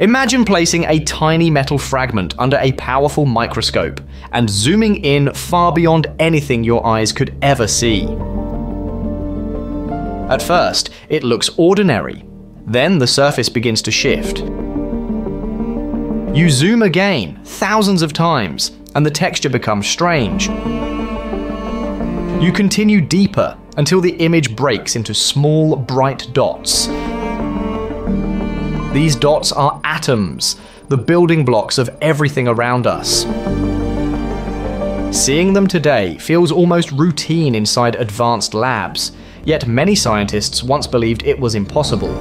Imagine placing a tiny metal fragment under a powerful microscope and zooming in far beyond anything your eyes could ever see. At first, it looks ordinary. Then the surface begins to shift. You zoom again, thousands of times, and the texture becomes strange. You continue deeper until the image breaks into small, bright dots. These dots are atoms, the building blocks of everything around us. Seeing them today feels almost routine inside advanced labs, yet many scientists once believed it was impossible.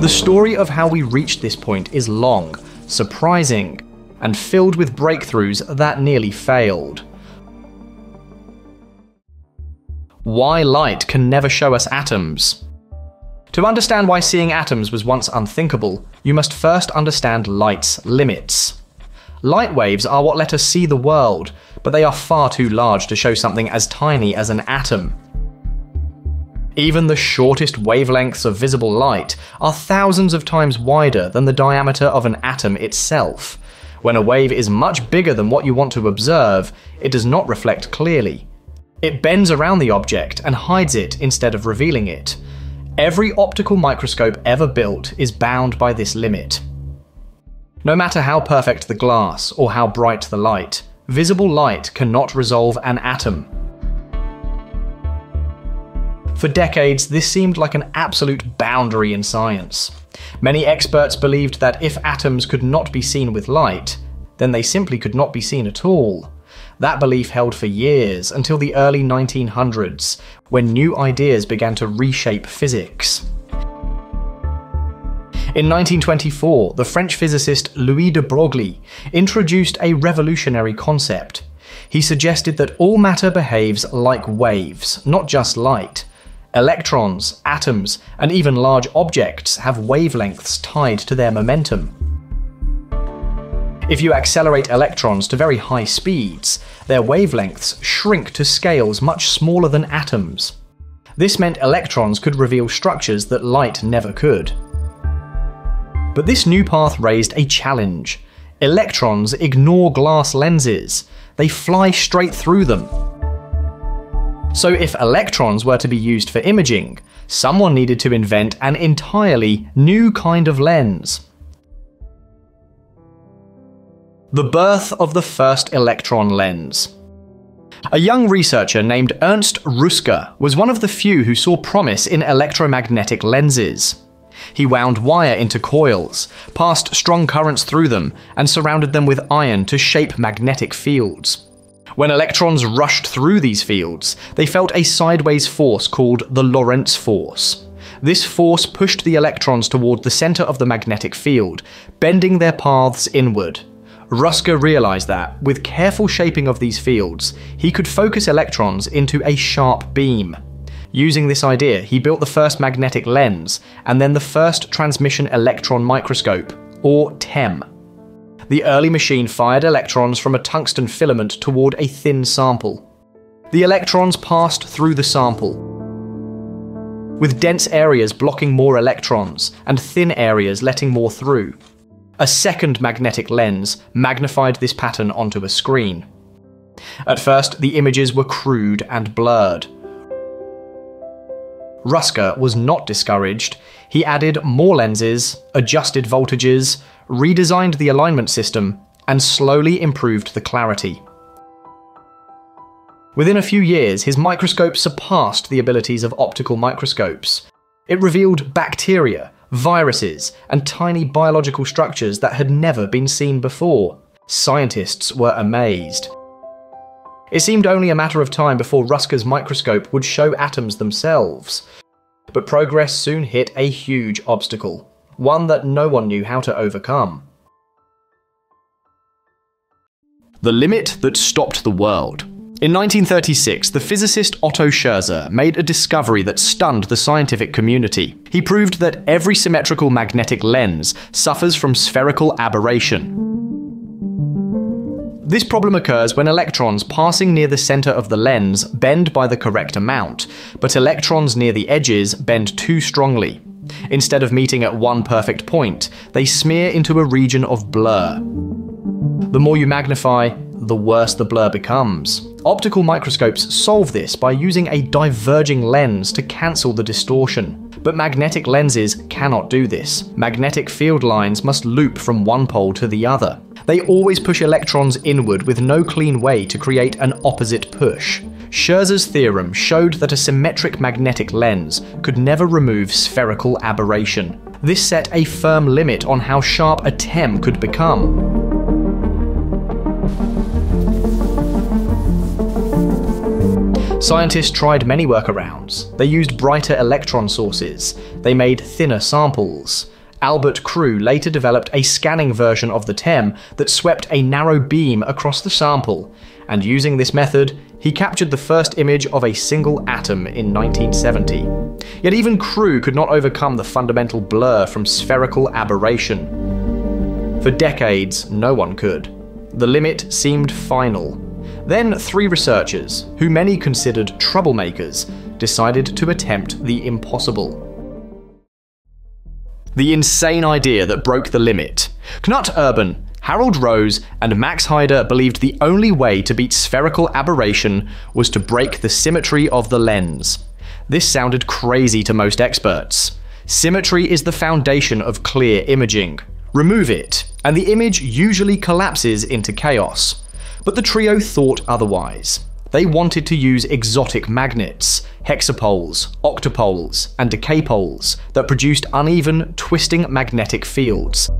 The story of how we reached this point is long, surprising, and filled with breakthroughs that nearly failed. Why light can never show us atoms. To understand why seeing atoms was once unthinkable, you must first understand light's limits. Light waves are what let us see the world, but they are far too large to show something as tiny as an atom. Even the shortest wavelengths of visible light are thousands of times wider than the diameter of an atom itself. When a wave is much bigger than what you want to observe, it does not reflect clearly. It bends around the object and hides it instead of revealing it. Every optical microscope ever built is bound by this limit. No matter how perfect the glass or how bright the light, visible light cannot resolve an atom. For decades, this seemed like an absolute boundary in science. Many experts believed that if atoms could not be seen with light, then they simply could not be seen at all. That belief held for years, until the early 1900s, when new ideas began to reshape physics. In 1924, the French physicist Louis de Broglie introduced a revolutionary concept. He suggested that all matter behaves like waves, not just light. Electrons, atoms, and even large objects have wavelengths tied to their momentum. If you accelerate electrons to very high speeds, their wavelengths shrink to scales much smaller than atoms. This meant electrons could reveal structures that light never could. But this new path raised a challenge. Electrons ignore glass lenses. They fly straight through them. So if electrons were to be used for imaging, someone needed to invent an entirely new kind of lens. The birth of the first electron lens. A young researcher named Ernst Ruska was one of the few who saw promise in electromagnetic lenses. He wound wire into coils, passed strong currents through them, and surrounded them with iron to shape magnetic fields. When electrons rushed through these fields, they felt a sideways force called the Lorentz force. This force pushed the electrons toward the center of the magnetic field, bending their paths inward. Ruska realized that, with careful shaping of these fields, he could focus electrons into a sharp beam. Using this idea, he built the first magnetic lens, and then the first transmission electron microscope, or TEM. The early machine fired electrons from a tungsten filament toward a thin sample. The electrons passed through the sample, with dense areas blocking more electrons, and thin areas letting more through. A second magnetic lens magnified this pattern onto a screen. At first, the images were crude and blurred. Ruska was not discouraged. He added more lenses, adjusted voltages, redesigned the alignment system, and slowly improved the clarity. Within a few years, his microscope surpassed the abilities of optical microscopes. It revealed bacteria, viruses, and tiny biological structures that had never been seen before. Scientists were amazed. It seemed only a matter of time before Ruska's microscope would show atoms themselves. But progress soon hit a huge obstacle, one that no one knew how to overcome. The limit that stopped the world. In 1936, the physicist Otto Scherzer made a discovery that stunned the scientific community. He proved that every symmetrical magnetic lens suffers from spherical aberration. This problem occurs when electrons passing near the center of the lens bend by the correct amount, but electrons near the edges bend too strongly. Instead of meeting at one perfect point, they smear into a region of blur. The more you magnify, the worse the blur becomes. Optical microscopes solve this by using a diverging lens to cancel the distortion. But magnetic lenses cannot do this. Magnetic field lines must loop from one pole to the other. They always push electrons inward with no clean way to create an opposite push. Scherzer's theorem showed that a symmetric magnetic lens could never remove spherical aberration. This set a firm limit on how sharp a TEM could become. Scientists tried many workarounds. They used brighter electron sources. They made thinner samples. Albert Crewe later developed a scanning version of the TEM that swept a narrow beam across the sample, and using this method, he captured the first image of a single atom in 1970. Yet even Crewe could not overcome the fundamental blur from spherical aberration. For decades, no one could. The limit seemed final. Then three researchers, who many considered troublemakers, decided to attempt the impossible. The insane idea that broke the limit. Knut Urban, Harold Rose, and Max Hyder believed the only way to beat spherical aberration was to break the symmetry of the lens. This sounded crazy to most experts. Symmetry is the foundation of clear imaging. Remove it, and the image usually collapses into chaos. But the trio thought otherwise. They wanted to use exotic magnets, hexapoles, octopoles, and decapoles that produced uneven, twisting magnetic fields.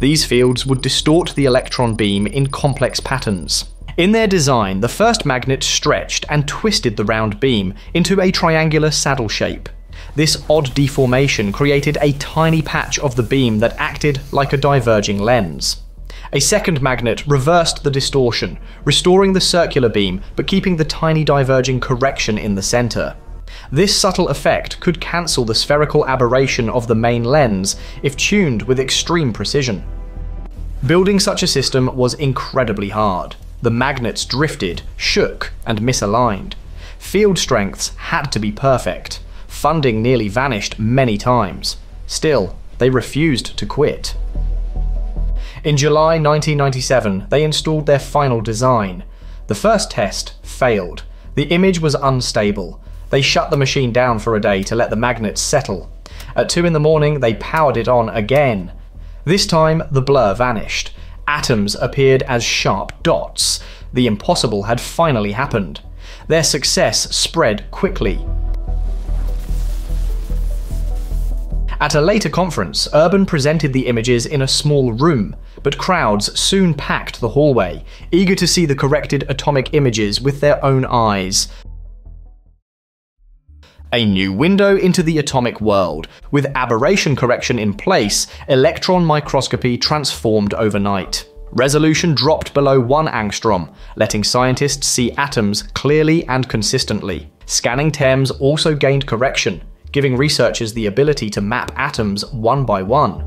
These fields would distort the electron beam in complex patterns. In their design, the first magnet stretched and twisted the round beam into a triangular saddle shape. This odd deformation created a tiny patch of the beam that acted like a diverging lens. A second magnet reversed the distortion, restoring the circular beam but keeping the tiny diverging correction in the center. This subtle effect could cancel the spherical aberration of the main lens if tuned with extreme precision. Building such a system was incredibly hard. The magnets drifted, shook, and misaligned. Field strengths had to be perfect. Funding nearly vanished many times. Still, they refused to quit. In July 1997, they installed their final design. The first test failed. The image was unstable. They shut the machine down for a day to let the magnets settle. At 2 in the morning, they powered it on again. This time, the blur vanished. Atoms appeared as sharp dots. The impossible had finally happened. Their success spread quickly. At a later conference, Urban presented the images in a small room, but crowds soon packed the hallway, eager to see the corrected atomic images with their own eyes. A new window into the atomic world. With aberration correction in place, electron microscopy transformed overnight. Resolution dropped below 1 angstrom, letting scientists see atoms clearly and consistently. Scanning TEMs also gained correction, giving researchers the ability to map atoms one by one.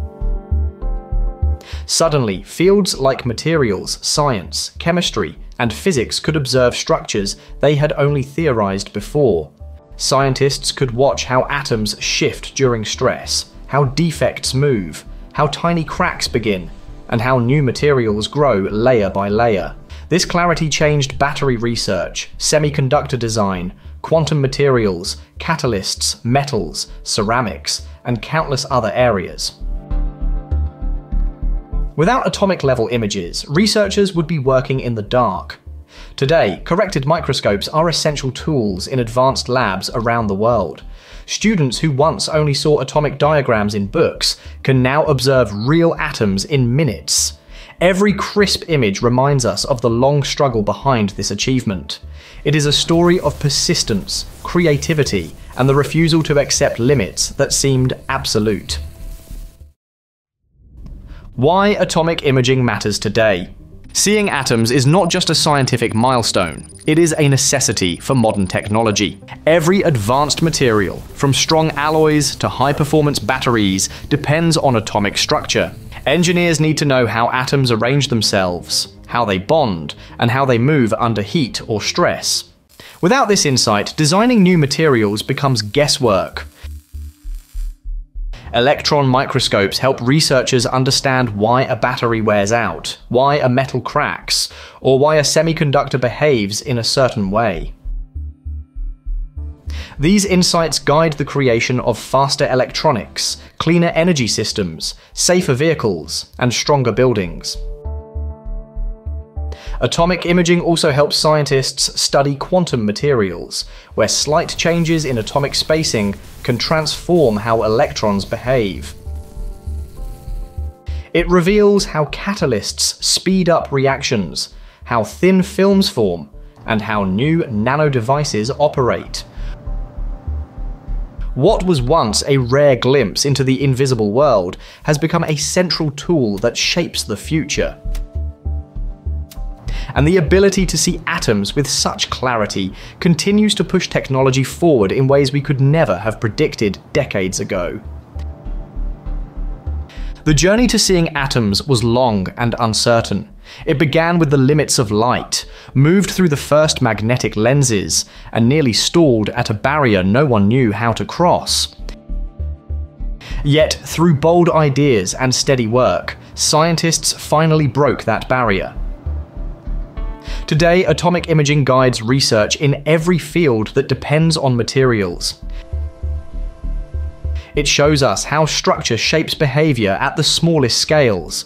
Suddenly, fields like materials, science, chemistry, and physics could observe structures they had only theorized before. Scientists could watch how atoms shift during stress, how defects move, how tiny cracks begin, and how new materials grow layer by layer. This clarity changed battery research, semiconductor design, quantum materials, catalysts, metals, ceramics, and countless other areas. Without atomic-level images, researchers would be working in the dark. Today, corrected microscopes are essential tools in advanced labs around the world. Students who once only saw atomic diagrams in books can now observe real atoms in minutes. Every crisp image reminds us of the long struggle behind this achievement. It is a story of persistence, creativity, and the refusal to accept limits that seemed absolute. Why atomic imaging matters today. Seeing atoms is not just a scientific milestone, it is a necessity for modern technology. Every advanced material, from strong alloys to high-performance batteries, depends on atomic structure. Engineers need to know how atoms arrange themselves, how they bond, and how they move under heat or stress. Without this insight, designing new materials becomes guesswork. Electron microscopes help researchers understand why a battery wears out, why a metal cracks, or why a semiconductor behaves in a certain way. These insights guide the creation of faster electronics, cleaner energy systems, safer vehicles, and stronger buildings. Atomic imaging also helps scientists study quantum materials, where slight changes in atomic spacing can transform how electrons behave. It reveals how catalysts speed up reactions, how thin films form, and how new nanodevices operate. What was once a rare glimpse into the invisible world has become a central tool that shapes the future. And the ability to see atoms with such clarity continues to push technology forward in ways we could never have predicted decades ago. The journey to seeing atoms was long and uncertain. It began with the limits of light, moved through the first magnetic lenses, and nearly stalled at a barrier no one knew how to cross. Yet, through bold ideas and steady work, scientists finally broke that barrier. Today, atomic imaging guides research in every field that depends on materials. It shows us how structure shapes behavior at the smallest scales.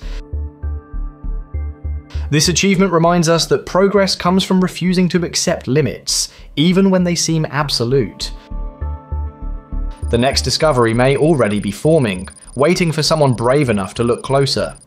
This achievement reminds us that progress comes from refusing to accept limits, even when they seem absolute. The next discovery may already be forming, waiting for someone brave enough to look closer.